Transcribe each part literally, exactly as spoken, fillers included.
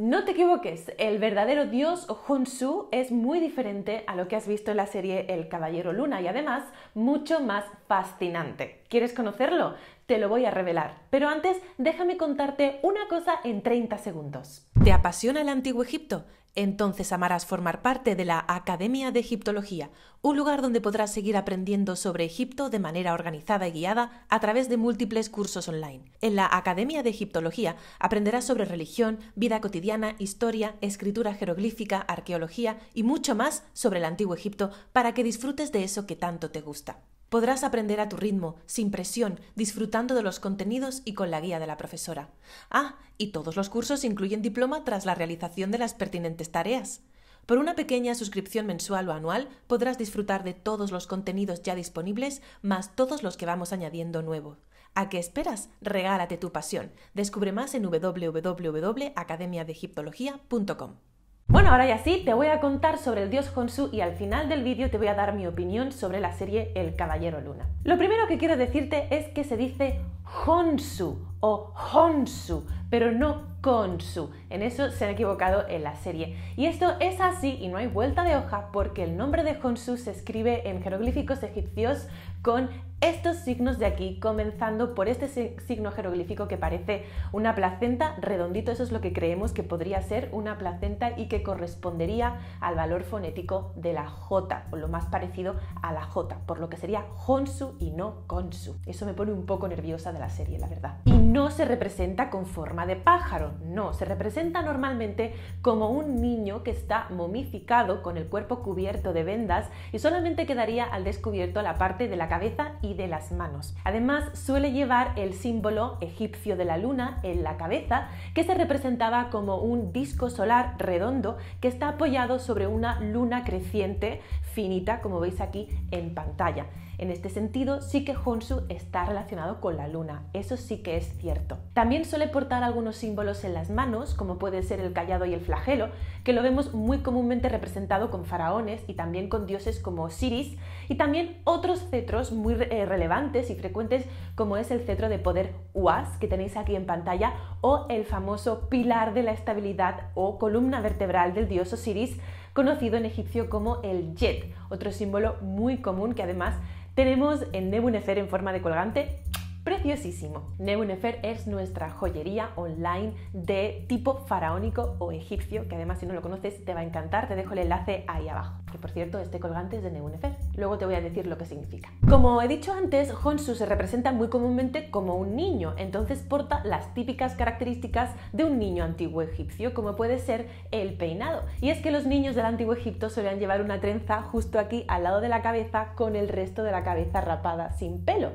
No te equivoques, el verdadero dios Khonsu es muy diferente a lo que has visto en la serie El Caballero Luna y además mucho más fascinante. ¿Quieres conocerlo? Te lo voy a revelar, pero antes déjame contarte una cosa en treinta segundos. ¿Te apasiona el Antiguo Egipto? Entonces amarás formar parte de la Academia de Egiptología, un lugar donde podrás seguir aprendiendo sobre Egipto de manera organizada y guiada a través de múltiples cursos online. En la Academia de Egiptología aprenderás sobre religión, vida cotidiana, historia, escritura jeroglífica, arqueología y mucho más sobre el Antiguo Egipto para que disfrutes de eso que tanto te gusta. Podrás aprender a tu ritmo, sin presión, disfrutando de los contenidos y con la guía de la profesora. Ah, y todos los cursos incluyen diploma tras la realización de las pertinentes tareas. Por una pequeña suscripción mensual o anual podrás disfrutar de todos los contenidos ya disponibles, más todos los que vamos añadiendo nuevos. ¿A qué esperas? Regálate tu pasión. Descubre más en w w w punto academia de egiptología punto com. Bueno, ahora ya sí, te voy a contar sobre el dios Khonsu y al final del vídeo te voy a dar mi opinión sobre la serie El Caballero Luna. Lo primero que quiero decirte es que se dice Khonsu o Khonsu, pero no Khonsu. En eso se han equivocado en la serie. Y esto es así y no hay vuelta de hoja porque el nombre de Khonsu se escribe en jeroglíficos egipcios con estos signos de aquí, comenzando por este signo jeroglífico que parece una placenta redondito, eso es lo que creemos que podría ser una placenta y que correspondería al valor fonético de la J, o lo más parecido a la J, por lo que sería Khonsu y no Khonsu. Eso me pone un poco nerviosa de la serie, la verdad. Y no se representa con forma de pájaro, no, se representa normalmente como un niño que está momificado con el cuerpo cubierto de vendas y solamente quedaría al descubierto la parte de la cabeza y de las manos. Además, suele llevar el símbolo egipcio de la luna en la cabeza, que se representaba como un disco solar redondo que está apoyado sobre una luna creciente finita, como veis aquí en pantalla. En este sentido, sí que Khonsu está relacionado con la luna, eso sí que es cierto. También suele portar algunos símbolos en las manos, como puede ser el cayado y el flagelo, que lo vemos muy comúnmente representado con faraones y también con dioses como Osiris, y también otros cetros muy eh, relevantes y frecuentes como es el cetro de poder Uas, que tenéis aquí en pantalla, o el famoso pilar de la estabilidad o columna vertebral del dios Osiris, conocido en egipcio como el Yet, otro símbolo muy común que además tenemos en Nebunefer en forma de colgante, preciosísimo. Nebunefer es nuestra joyería online de tipo faraónico o egipcio, que además si no lo conoces te va a encantar, te dejo el enlace ahí abajo. Que por cierto, este colgante es de Nebunefer, luego te voy a decir lo que significa. Como he dicho antes, Khonsu se representa muy comúnmente como un niño, entonces porta las típicas características de un niño antiguo egipcio, como puede ser el peinado. Y es que los niños del Antiguo Egipto solían llevar una trenza justo aquí al lado de la cabeza con el resto de la cabeza rapada sin pelo.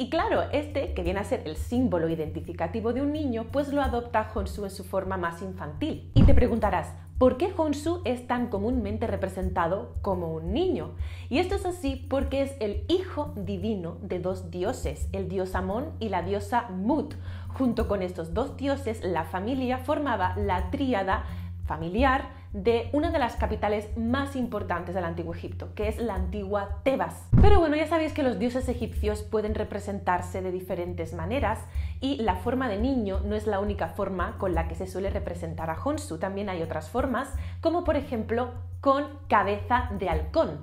Y claro, este, que viene a ser el símbolo identificativo de un niño, pues lo adopta Khonsu en su forma más infantil. Y te preguntarás, ¿por qué Khonsu es tan comúnmente representado como un niño? Y esto es así porque es el hijo divino de dos dioses, el dios Amón y la diosa Mut. Junto con estos dos dioses, la familia formaba la tríada familiar de una de las capitales más importantes del Antiguo Egipto, que es la antigua Tebas. Pero bueno, ya sabéis que los dioses egipcios pueden representarse de diferentes maneras y la forma de niño no es la única forma con la que se suele representar a Khonsu. También hay otras formas, como por ejemplo con cabeza de halcón.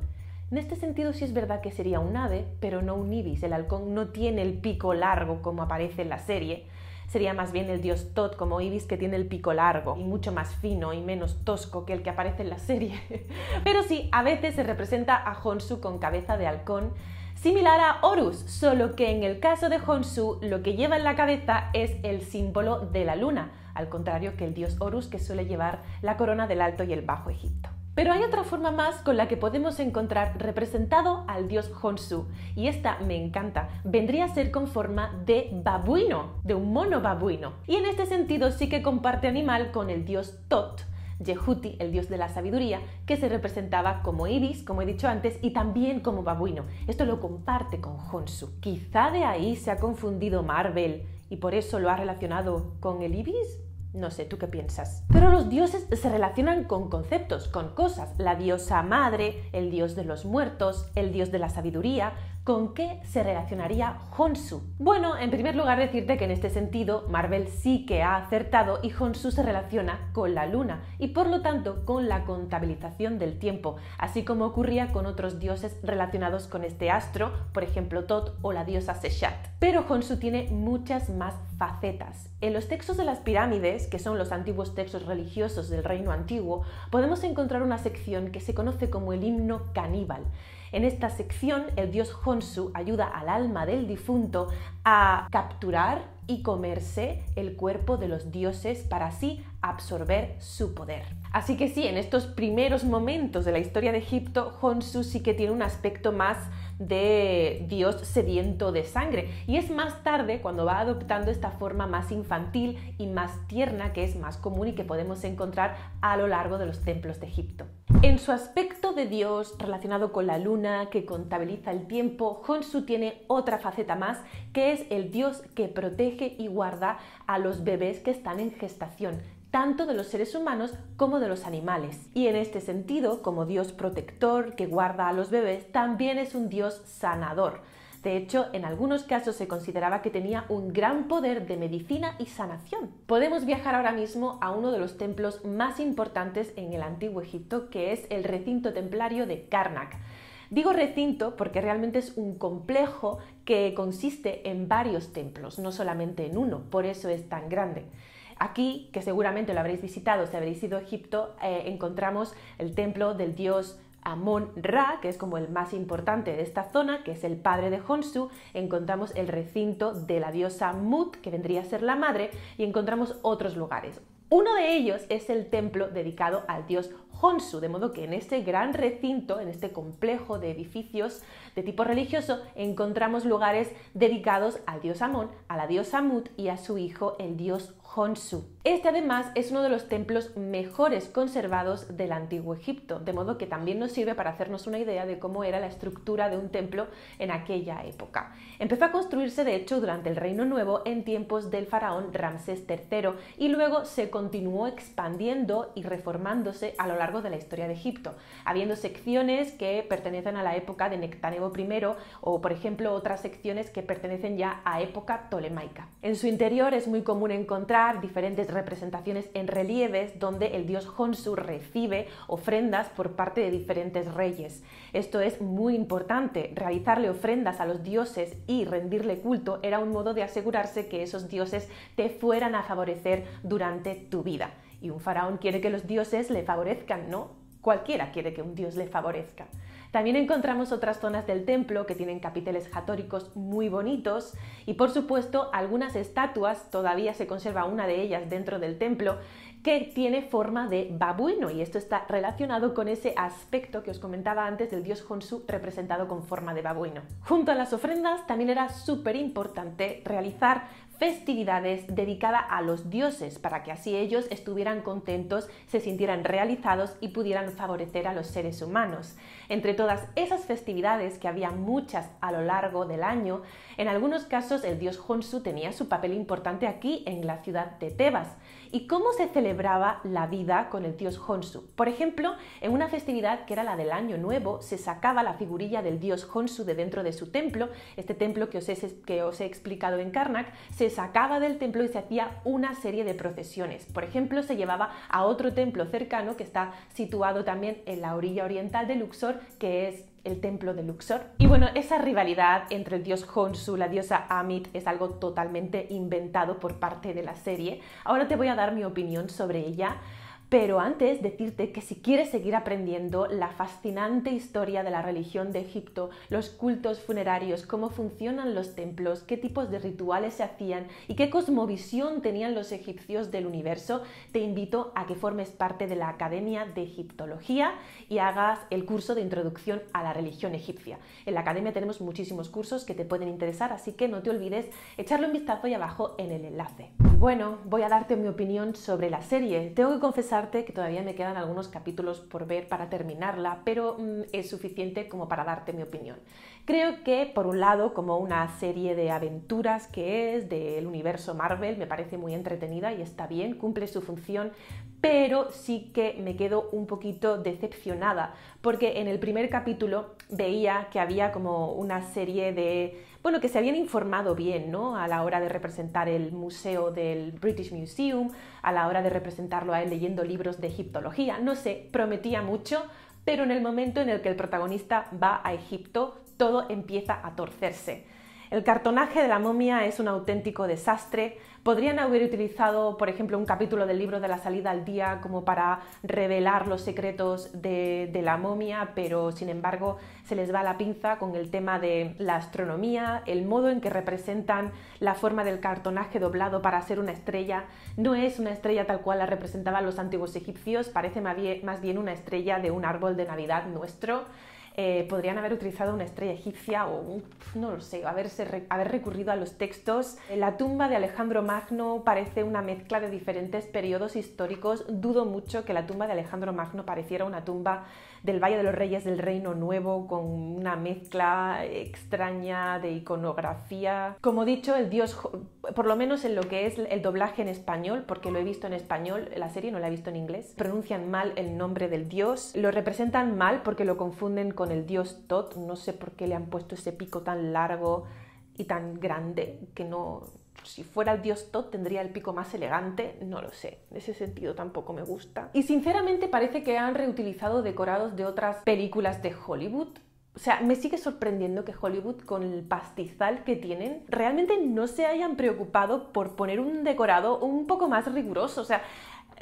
En este sentido sí es verdad que sería un ave, pero no un ibis. El halcón no tiene el pico largo como aparece en la serie. Sería más bien el dios Thoth como ibis, que tiene el pico largo y mucho más fino y menos tosco que el que aparece en la serie. Pero sí, a veces se representa a Khonsu con cabeza de halcón, similar a Horus, solo que en el caso de Khonsu lo que lleva en la cabeza es el símbolo de la luna, al contrario que el dios Horus, que suele llevar la corona del Alto y el Bajo Egipto. Pero hay otra forma más con la que podemos encontrar representado al dios Khonsu, y esta me encanta, vendría a ser con forma de babuino, de un mono babuino. Y en este sentido sí que comparte animal con el dios Thoth, Yehuti, el dios de la sabiduría, que se representaba como ibis, como he dicho antes, y también como babuino. Esto lo comparte con Khonsu. Quizá de ahí se ha confundido Marvel y por eso lo ha relacionado con el ibis. No sé, ¿tú qué piensas? Pero los dioses se relacionan con conceptos, con cosas. La diosa madre, el dios de los muertos, el dios de la sabiduría, ¿Con qué se relacionaría Khonsu? Bueno, en primer lugar decirte que en este sentido Marvel sí que ha acertado y Khonsu se relaciona con la luna y por lo tanto con la contabilización del tiempo, así como ocurría con otros dioses relacionados con este astro, por ejemplo Thoth o la diosa Seshat. Pero Khonsu tiene muchas más facetas. En los textos de las pirámides, que son los antiguos textos religiosos del Reino Antiguo, podemos encontrar una sección que se conoce como el himno caníbal. En esta sección, el dios Khonsu ayuda al alma del difunto a capturar y comerse el cuerpo de los dioses para así absorber su poder. Así que sí, en estos primeros momentos de la historia de Egipto, Khonsu sí que tiene un aspecto más de dios sediento de sangre, y es más tarde cuando va adoptando esta forma más infantil y más tierna que es más común y que podemos encontrar a lo largo de los templos de Egipto. En su aspecto de dios relacionado con la luna que contabiliza el tiempo, Khonsu tiene otra faceta más, que es el dios que protege y guarda a los bebés que están en gestación, tanto de los seres humanos como de los animales. Y en este sentido, como dios protector que guarda a los bebés, también es un dios sanador. De hecho, en algunos casos se consideraba que tenía un gran poder de medicina y sanación. Podemos viajar ahora mismo a uno de los templos más importantes en el Antiguo Egipto, que es el recinto templario de Karnak. Digo recinto porque realmente es un complejo que consiste en varios templos, no solamente en uno, por eso es tan grande. Aquí, que seguramente lo habréis visitado si habréis ido a Egipto, eh, encontramos el templo del dios Amón-Ra, que es como el más importante de esta zona, que es el padre de Khonsu. Encontramos el recinto de la diosa Mut, que vendría a ser la madre, y encontramos otros lugares. Uno de ellos es el templo dedicado al dios Khonsu, de modo que en este gran recinto, en este complejo de edificios de tipo religioso, encontramos lugares dedicados al dios Amón, a la diosa Mut y a su hijo, el dios Khonsu. Este además es uno de los templos mejores conservados del Antiguo Egipto, de modo que también nos sirve para hacernos una idea de cómo era la estructura de un templo en aquella época. Empezó a construirse, de hecho, durante el Reino Nuevo en tiempos del faraón Ramsés tercero y luego se continuó expandiendo y reformándose a lo largo de la historia de Egipto, habiendo secciones que pertenecen a la época de Nectanebo primero o, por ejemplo, otras secciones que pertenecen ya a época ptolemaica. En su interior es muy común encontrar diferentes representaciones en relieves donde el dios Khonsu recibe ofrendas por parte de diferentes reyes. Esto es muy importante. Realizarle ofrendas a los dioses y rendirle culto era un modo de asegurarse que esos dioses te fueran a favorecer durante tu vida. Y un faraón quiere que los dioses le favorezcan, ¿no? Cualquiera quiere que un dios le favorezca. También encontramos otras zonas del templo que tienen capiteles hatóricos muy bonitos y, por supuesto, algunas estatuas, todavía se conserva una de ellas dentro del templo, que tiene forma de babuino, y esto está relacionado con ese aspecto que os comentaba antes del dios Khonsu representado con forma de babuino. Junto a las ofrendas también era súper importante realizar festividades dedicadas a los dioses para que así ellos estuvieran contentos, se sintieran realizados y pudieran favorecer a los seres humanos. Entre todas esas festividades, que había muchas a lo largo del año, en algunos casos el dios Khonsu tenía su papel importante aquí en la ciudad de Tebas. ¿Y cómo se celebraba la vida con el dios Khonsu? Por ejemplo, en una festividad que era la del Año Nuevo, se sacaba la figurilla del dios Khonsu de dentro de su templo, este templo que os he, que os he explicado en Karnak. Se Se sacaba del templo y se hacía una serie de procesiones. Por ejemplo, se llevaba a otro templo cercano que está situado también en la orilla oriental de Luxor, que es el templo de Luxor. Y bueno, esa rivalidad entre el dios Khonsu y la diosa Ammit es algo totalmente inventado por parte de la serie. Ahora te voy a dar mi opinión sobre ella. Pero antes, decirte que si quieres seguir aprendiendo la fascinante historia de la religión de Egipto, los cultos funerarios, cómo funcionan los templos, qué tipos de rituales se hacían y qué cosmovisión tenían los egipcios del universo, te invito a que formes parte de la Academia de Egiptología y hagas el curso de Introducción a la Religión Egipcia. En la Academia tenemos muchísimos cursos que te pueden interesar, así que no te olvides echarle un vistazo ahí abajo en el enlace. Bueno, voy a darte mi opinión sobre la serie. Tengo que confesar que todavía me quedan algunos capítulos por ver para terminarla, pero mmm, es suficiente como para darte mi opinión. Creo que, por un lado, como una serie de aventuras que es del universo Marvel, me parece muy entretenida y está bien, cumple su función, pero sí que me quedo un poquito decepcionada, porque en el primer capítulo veía que había como una serie de... bueno, que se habían informado bien, ¿no?, a la hora de representar el museo del British Museum, a la hora de representarlo a él leyendo libros de egiptología, no sé, prometía mucho, pero en el momento en el que el protagonista va a Egipto, todo empieza a torcerse. El cartonaje de la momia es un auténtico desastre. Podrían haber utilizado, por ejemplo, un capítulo del libro de la salida al día como para revelar los secretos de, de la momia, pero sin embargo se les va la pinza con el tema de la astronomía, el modo en que representan la forma del cartonaje doblado para ser una estrella. No es una estrella tal cual la representaban los antiguos egipcios, parece más bien una estrella de un árbol de Navidad nuestro. Eh, podrían haber utilizado una estrella egipcia o un, no lo sé, haberse, haber recurrido a los textos. La tumba de Alejandro Magno parece una mezcla de diferentes periodos históricos. Dudo mucho que la tumba de Alejandro Magno pareciera una tumba del Valle de los Reyes del Reino Nuevo con una mezcla extraña de iconografía. Como dicho, el dios, por lo menos en lo que es el doblaje en español, porque lo he visto en español, la serie no la he visto en inglés, pronuncian mal el nombre del dios, lo representan mal porque lo confunden con el dios Thoth. No sé por qué le han puesto ese pico tan largo y tan grande, que no... si fuera el dios Thoth tendría el pico más elegante, no lo sé, en ese sentido tampoco me gusta. Y sinceramente parece que han reutilizado decorados de otras películas de Hollywood. O sea, me sigue sorprendiendo que Hollywood, con el pastizal que tienen, realmente no se hayan preocupado por poner un decorado un poco más riguroso. O sea,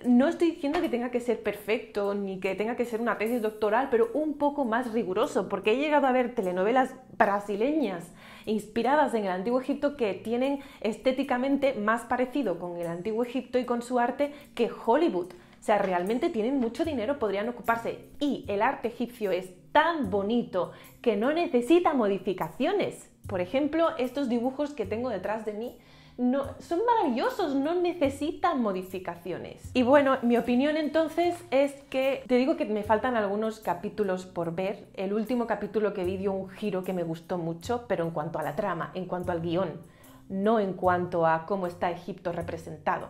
no estoy diciendo que tenga que ser perfecto ni que tenga que ser una tesis doctoral, pero un poco más riguroso, porque he llegado a ver telenovelas brasileñas inspiradas en el Antiguo Egipto que tienen estéticamente más parecido con el Antiguo Egipto y con su arte que Hollywood. O sea, realmente tienen mucho dinero, podrían ocuparse. Y el arte egipcio es tan bonito que no necesita modificaciones. Por ejemplo, estos dibujos que tengo detrás de mí no, son maravillosos, no necesitan modificaciones. Y bueno, mi opinión entonces es que, te digo que me faltan algunos capítulos por ver. El último capítulo que vi dio un giro que me gustó mucho, pero en cuanto a la trama, en cuanto al guión, no en cuanto a cómo está Egipto representado.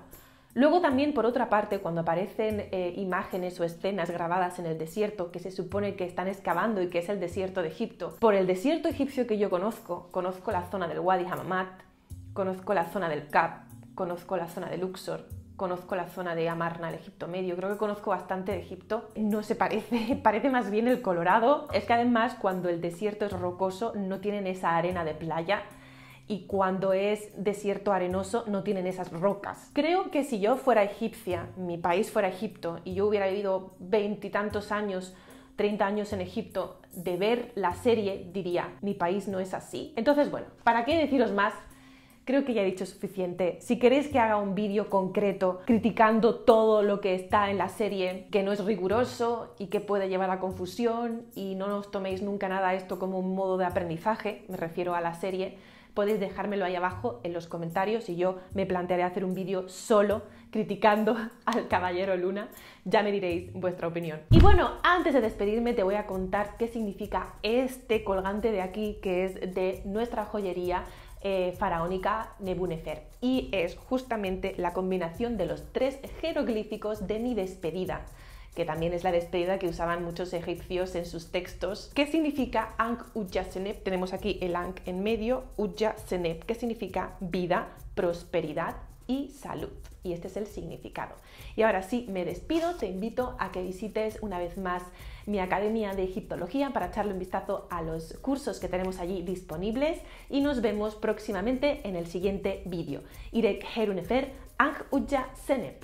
Luego también, por otra parte, cuando aparecen eh, imágenes o escenas grabadas en el desierto, que se supone que están excavando y que es el desierto de Egipto, por el desierto egipcio que yo conozco, conozco la zona del Wadi Hamamat, conozco la zona del Cap, conozco la zona de Luxor, conozco la zona de Amarna, el Egipto Medio, creo que conozco bastante de Egipto. No se parece, parece más bien el Colorado. Es que además cuando el desierto es rocoso no tienen esa arena de playa, y cuando es desierto arenoso no tienen esas rocas. Creo que si yo fuera egipcia, mi país fuera Egipto, y yo hubiera vivido veintitantos años, treinta años en Egipto, de ver la serie diría, mi país no es así. Entonces bueno, ¿para qué deciros más? Creo que ya he dicho suficiente. Si queréis que haga un vídeo concreto criticando todo lo que está en la serie, que no es riguroso y que puede llevar a confusión, y no os toméis nunca nada esto como un modo de aprendizaje, me refiero a la serie, podéis dejármelo ahí abajo en los comentarios y yo me plantearé hacer un vídeo solo criticando al Caballero Luna. Ya me diréis vuestra opinión. Y bueno, antes de despedirme te voy a contar qué significa este colgante de aquí, que es de nuestra joyería Eh, faraónica Nebunefer, y es justamente la combinación de los tres jeroglíficos de mi despedida, que también es la despedida que usaban muchos egipcios en sus textos. ¿Qué significa Ankh Udja Seneb? Tenemos aquí el Ankh en medio, Udja Seneb, que significa vida, prosperidad y salud, y este es el significado. Y ahora sí, me despido, te invito a que visites una vez más mi Academia de Egiptología para echarle un vistazo a los cursos que tenemos allí disponibles, y nos vemos próximamente en el siguiente vídeo. Irek Herunefer, Ankh Udja Seneb.